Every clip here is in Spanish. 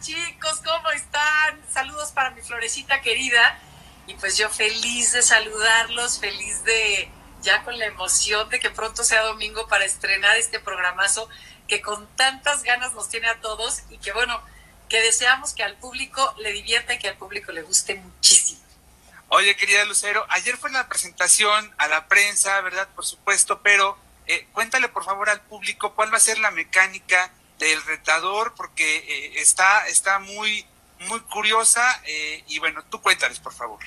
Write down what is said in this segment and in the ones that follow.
Hola chicos, ¿cómo están? Saludos para mi florecita querida. Y pues yo feliz de saludarlos, feliz de ya con la emoción de que pronto sea domingo para estrenar este programazo que con tantas ganas nos tiene a todos y que bueno, que deseamos que al público le divierta y que al público le guste muchísimo. Oye, querida Lucero, ayer fue la presentación a la prensa, ¿verdad? Por supuesto, pero cuéntale por favor al público cuál va a ser la mecánica del retador, porque está muy curiosa y bueno, tú cuéntales por favor.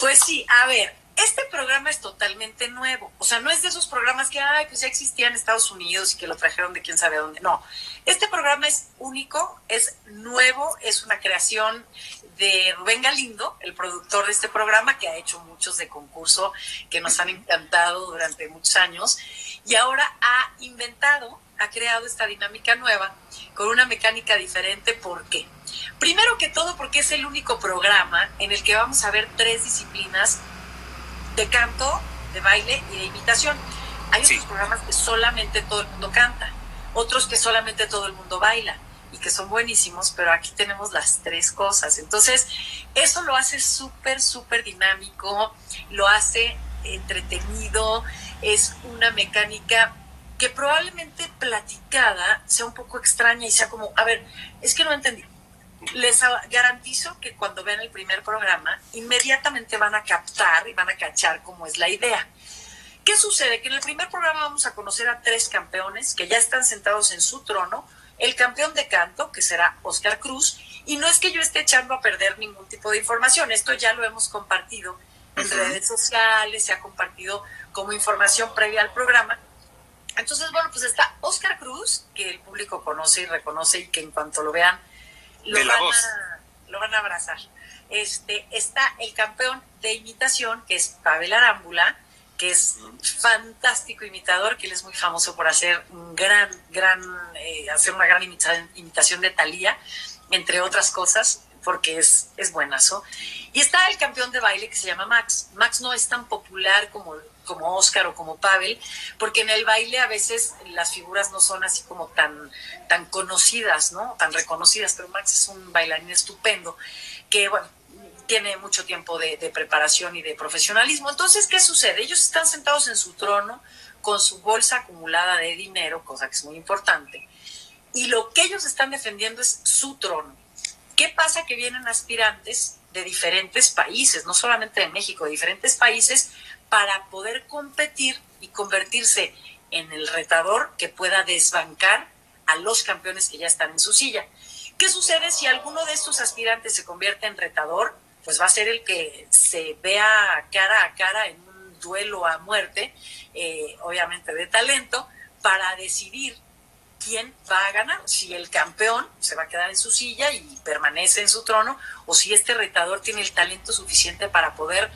Pues sí, a ver, este programa es totalmente nuevo, o sea, no es de esos programas que pues ya existían en Estados Unidos y que lo trajeron de quién sabe dónde, no. Este programa es único, es nuevo, es una creación de Rubén Galindo, el productor de este programa, que ha hecho muchos de concurso que nos han encantado durante muchos años, y ahora ha creado esta dinámica nueva con una mecánica diferente. ¿Por qué? Primero que todo, porque es el único programa en el que vamos a ver 3 disciplinas de canto, de baile y de imitación. Hay otros programas que solamente todo el mundo canta, otros que solamente todo el mundo baila y que son buenísimos, pero aquí tenemos las 3 cosas. Entonces, eso lo hace súper dinámico, lo hace entretenido, es una mecánica que probablemente platicada sea un poco extraña y sea como, a ver, es que no entendí. Les garantizo que cuando vean el primer programa, inmediatamente van a captar y van a cachar cómo es la idea. ¿Qué sucede? Que en el primer programa vamos a conocer a 3 campeones que ya están sentados en su trono. El campeón de canto, que será Óscar Cruz, y no es que yo esté echando a perder ningún tipo de información, esto ya lo hemos compartido en redes sociales, se ha compartido como información previa al programa. Entonces, bueno, pues está Óscar Cruz, que el público conoce y reconoce y que en cuanto lo vean lo van a abrazar. Está el campeón de imitación, que es Pavel Arámbula, que es fantástico imitador, que él es muy famoso por hacer hacer una gran imitación de Thalía, entre otras cosas, porque es buenazo. Y está el campeón de baile que se llama Max. Max no es tan popular como Óscar o como Pavel, porque en el baile a veces las figuras no son así como tan conocidas, ¿no? Tan reconocidas, pero Max es un bailarín estupendo que, bueno, tiene mucho tiempo de preparación y de profesionalismo. Entonces, ¿qué sucede? Ellos están sentados en su trono con su bolsa acumulada de dinero, cosa que es muy importante, y lo que ellos están defendiendo es su trono. ¿Qué pasa? Que vienen aspirantes de diferentes países, no solamente de México, de diferentes países, para poder competir y convertirse en el retador que pueda desbancar a los campeones que ya están en su silla. ¿Qué sucede si alguno de estos aspirantes se convierte en retador? Pues va a ser el que se vea cara a cara en un duelo a muerte, obviamente de talento, para decidir quién va a ganar, si el campeón se va a quedar en su silla y permanece en su trono, o si este retador tiene el talento suficiente para poder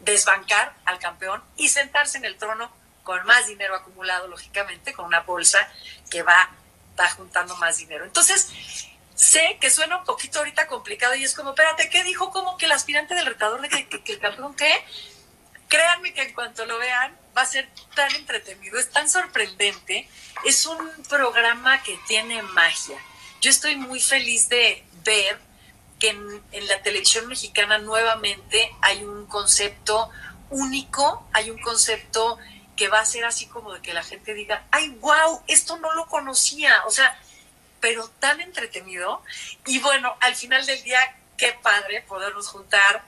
desbancar al campeón y sentarse en el trono con más dinero acumulado, lógicamente, con una bolsa que va juntando más dinero. Entonces, sé que suena un poquito ahorita complicado y es como, espérate, ¿qué dijo? ¿Cómo que el aspirante del retador, que el campeón qué? Créanme que en cuanto lo vean va a ser tan entretenido, es tan sorprendente, es un programa que tiene magia. Yo estoy muy feliz de ver que en la televisión mexicana nuevamente hay un concepto único, hay un concepto que va a ser así como de que la gente diga, ¡ay, wow! Esto no lo conocía, o sea, pero tan entretenido. Y bueno, al final del día, qué padre podernos juntar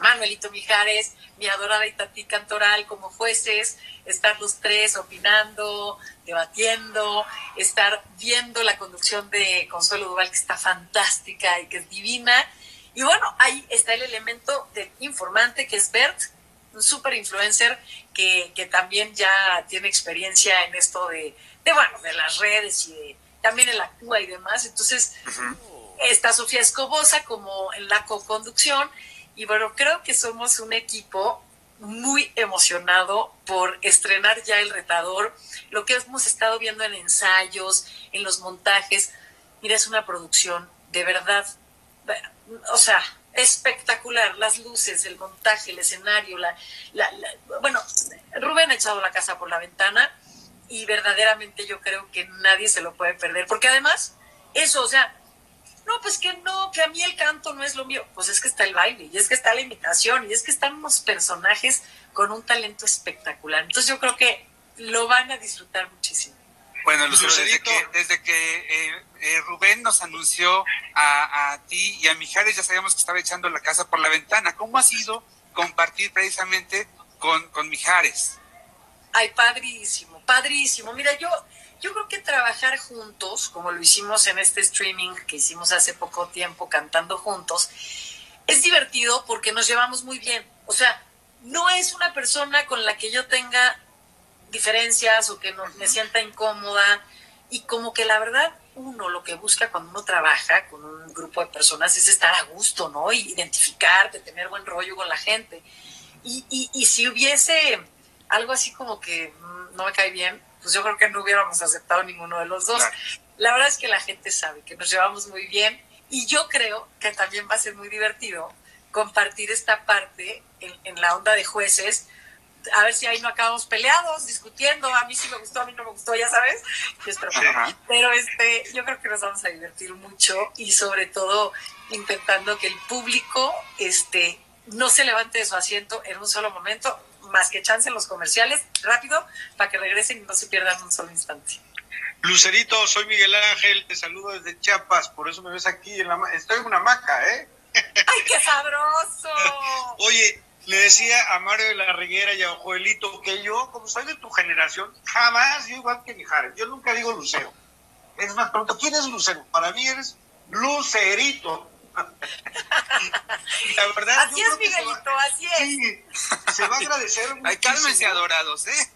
Manuelito Mijares, mi adorada Itatí Cantoral como jueces, estar los 3 opinando, debatiendo, estar viendo la conducción de Consuelo Duval, que está fantástica y que es divina. Y bueno, ahí está el elemento del informante, que es Bert, un super influencer que también ya tiene experiencia en esto de las redes y también en la Cuba y demás. Entonces, está Sofía Escobosa como en la co-conducción. Y bueno, creo que somos un equipo muy emocionado por estrenar ya El Retador. Lo que hemos estado viendo en ensayos, en los montajes. Mira, es una producción de verdad, o sea, espectacular. Las luces, el montaje, el escenario. Bueno, Rubén ha echado la casa por la ventana. Y verdaderamente yo creo que nadie se lo puede perder, porque además, eso, o sea, no, pues que no, que a mí el canto no es lo mío. Pues es que está el baile, y es que está la imitación, y es que están unos personajes con un talento espectacular. Entonces yo creo que lo van a disfrutar muchísimo. Bueno, Lucero, desde que Rubén nos anunció a ti y a Mijares, ya sabíamos que estaba echando la casa por la ventana. ¿Cómo ha sido compartir precisamente con Mijares? Ay, padrísimo, padrísimo. Mira, yo creo que trabajar juntos, como lo hicimos en este streaming que hicimos hace poco tiempo, cantando juntos, es divertido porque nos llevamos muy bien. O sea, no es una persona con la que yo tenga diferencias o que no, me sienta incómoda, y como que la verdad uno lo que busca cuando uno trabaja con un grupo de personas es estar a gusto, ¿no? Y identificarte, tener buen rollo con la gente, y si hubiese algo así como que no me cae bien, pues yo creo que no hubiéramos aceptado ninguno de los dos. La verdad es que la gente sabe que nos llevamos muy bien, y yo creo que también va a ser muy divertido compartir esta parte en la onda de jueces. A ver si ahí no acabamos peleados, discutiendo, a mí sí me gustó, a mí no me gustó, ya sabes. Yo espero que no. Pero yo creo que nos vamos a divertir mucho, y sobre todo intentando que el público no se levante de su asiento en un solo momento, más que chance en los comerciales, rápido, para que regresen y no se pierdan un solo instante. Lucerito, soy Miguel Ángel, te saludo desde Chiapas, por eso me ves aquí, estoy en una hamaca, ¿eh? ¡Ay, qué sabroso! Oye, le decía a Mario de la Reguera y a Joelito que yo, como soy de tu generación, jamás, yo igual que Mijares, yo nunca digo Lucero. Es más, pronto, ¿quién es Lucero? Para mí eres Lucerito. La verdad, así es, Miguelito, así es. Sí, se va a agradecer muchísimo. Cálmense, adorados, ¿eh?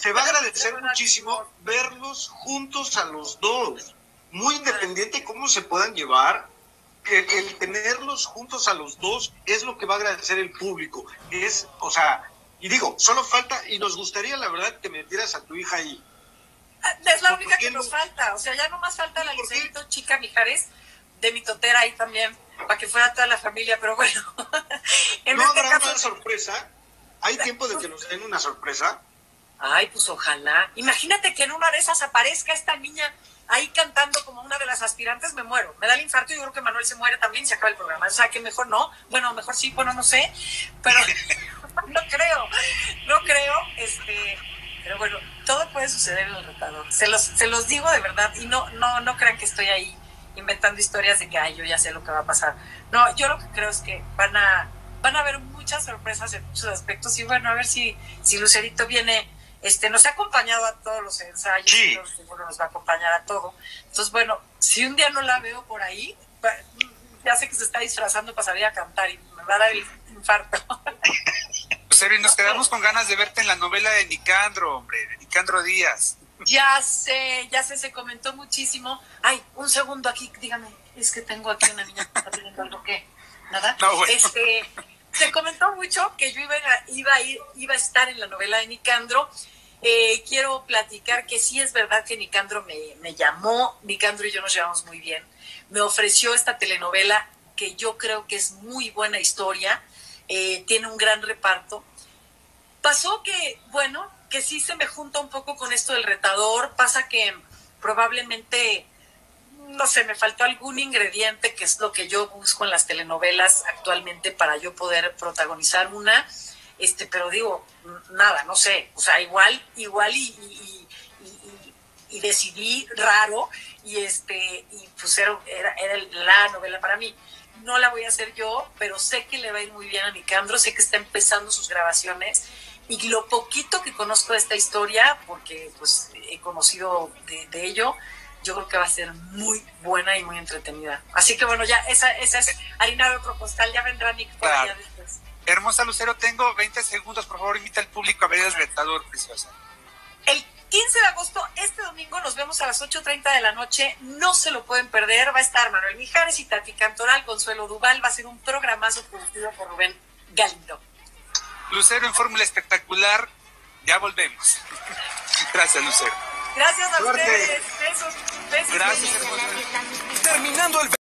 Se va a agradecer muchísimo verlos juntos a los dos. Muy independiente cómo se puedan llevar. El tenerlos juntos a los dos es lo que va a agradecer el público. O sea, y digo, solo falta, y nos gustaría, la verdad, que metieras a tu hija ahí. Es la única que nos falta, o sea, ya nomás falta la Lucerito chica Mijares, de mi totera ahí también, para que fuera toda la familia, pero bueno. ¿No habrá una sorpresa? ¿Hay tiempo de que nos den una sorpresa? Ay, pues ojalá. Imagínate que en una de esas aparezca esta niña ahí cantando como una de las aspirantes, me muero, me da el infarto, y yo creo que Manuel se muere también, se acaba el programa. O sea, que mejor no, bueno, mejor sí, bueno, no sé, pero no creo, pero bueno, todo puede suceder en El Retador, se los digo de verdad, y no crean que estoy ahí inventando historias de que, ay, yo ya sé lo que va a pasar. No, yo lo que creo es que van a haber muchas sorpresas en muchos aspectos, y bueno, a ver si Lucerito viene. Nos ha acompañado a todos los ensayos, sí. Seguro nos va a acompañar a todo. Entonces, bueno, si un día no la veo por ahí, ya sé que se está disfrazando para salir a cantar y me va a dar el infarto. Lucero, y nos quedamos con ganas de verte en la novela de Nicandro, hombre, de Nicandro Díaz. Ya sé, se comentó muchísimo. Ay, un segundo aquí, dígame, es que tengo aquí una niña que está pidiendo algo, ¿qué? ¿Nada? No, bueno. Se comentó mucho que yo iba a estar en la novela de Nicandro. Quiero platicar que sí es verdad que Nicandro me llamó. Nicandro y yo nos llevamos muy bien. Me ofreció esta telenovela que yo creo que es muy buena historia. Tiene un gran reparto. Pasó que, bueno, que sí se me junta un poco con esto del Retador. Pasa que probablemente, no sé, me faltó algún ingrediente, que es lo que yo busco en las telenovelas actualmente para yo poder protagonizar una, pero digo, nada, no sé, o sea, igual y decidí raro, y pues era la novela para mí. No la voy a hacer yo, pero sé que le va a ir muy bien a Nicandro, sé que está empezando sus grabaciones, y lo poquito que conozco de esta historia, porque pues he conocido de ello, yo creo que va a ser muy buena y muy entretenida. Así que bueno, ya esa es harina de otro costal, ya vendrá Nick por allá después. Hermosa Lucero, tengo 20 segundos, por favor, invita al público a ver El Retador, preciosa. El 15 de agosto, este domingo, nos vemos a las 8:30 de la noche, no se lo pueden perder, va a estar Manuel Mijares, Itatí Cantoral, Consuelo Duval, va a ser un programazo producido por Rubén Galindo. Lucero en Fórmula Espectacular, ya volvemos. Gracias, Lucero. Gracias a ustedes. Besos. Gracias. Terminando el